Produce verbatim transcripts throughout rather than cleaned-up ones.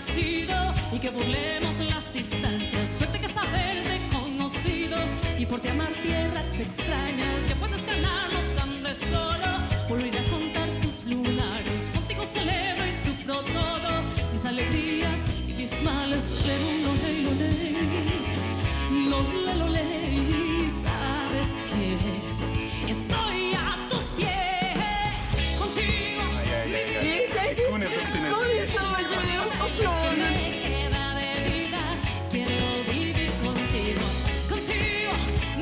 nacido y que burlemos las distancias. Suerte que es haberte conocido y por te amar tierras extrañas. Ya puedes ganarnos, ande solo, volver a contar tus lunares. Contigo celebro y sufro todo, mis alegrías y mis males. Lelulolei, lolei, lolei, lolei, ¿sabes qué? Estoy a tus pies, contigo. Ay, ay, ay, ay. No hizo más, yo veo un poco me queda de vida, quiero vivir contigo, contigo,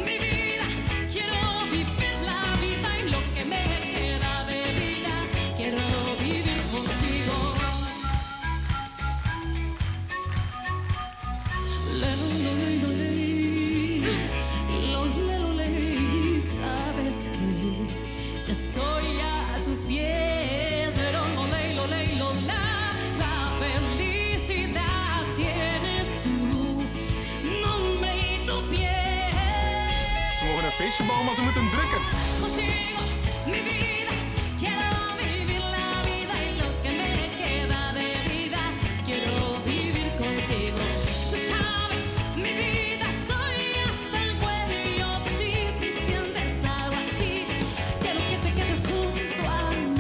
mi vida, quiero vivir la vida y lo que me queda de vida, quiero vivir contigo. Le, lo, lo, lo, lo, lo, lo, lo, sabes que estoy a tus pies. Feestjebouw, maar ze moeten drukken. Contigo, mi vida, quiero vivir la vida y lo que me queda de vida, quiero vivir contigo. Tú sabes, mi vida, estoy hasta el cuello de ti, si sientes algo así, quiero que te quedes junto a mí.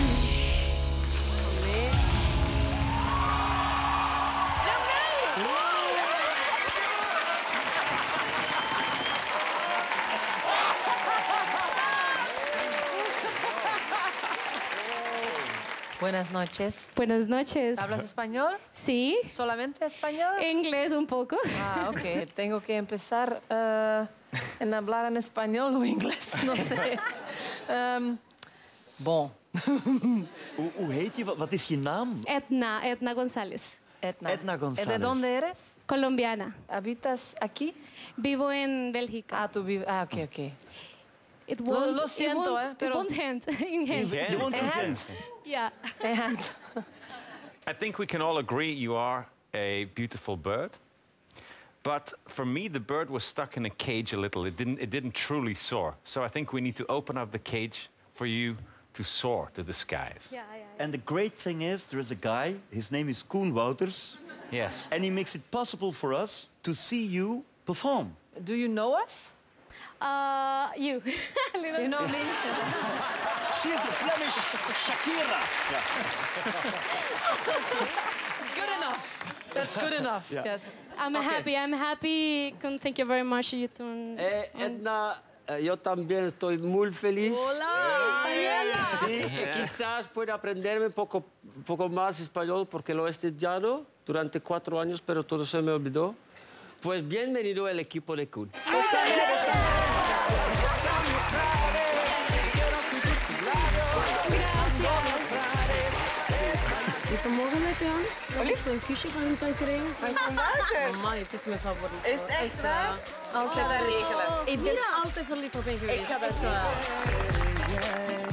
Buenas noches. Buenas noches. ¿Hablas español? Sí. ¿Solamente español? Inglés un poco. Ah, ok. Tengo que empezar uh, en hablar en español o inglés, no sé. Um, bon. Hoe, hoe heet je? Wat is je naam? Edna, Edna González. Edna. Edna González. ¿De dónde eres? Colombiana. ¿Habitas aquí? Vivo en Bélgica. Ah, tú vives. Ah, ok, ok. It won't, lo, lo siento, it won't, eh, pero... It won't hand, in hand. In hand? You won't in hand? Yeah. In hand. I think we can all agree you are a beautiful bird. But for me, the bird was stuck in a cage a little. It didn't, it didn't truly soar. So I think we need to open up the cage for you to soar to the skies. Yeah, yeah, yeah. And the great thing is, there is a guy, his name is Koen Wouters. Yes. And he makes it possible for us to see you perform. Do you know us? Uh, you. You know me? She is a Flemish Shakira. Yeah. It's good enough. That's good enough, yeah. Yes. I'm okay. happy, I'm happy. Thank you very much, you two. Eh, Edna, yo también estoy muy feliz. Hola, española. Sí, eh, quizás pueda aprenderme un poco, poco más español porque lo he estudiado durante cuatro años, pero todo se me olvidó. Pues bienvenido al equipo de Koen. Goedemorgen met jou. Ik heb een kusje van hem kan krijgen. Mama, dit is mijn favoriet. Is het echt waar? Altijd aan regelen. Ik ben altijd verliefd op hem geweest. Ik ga best wel.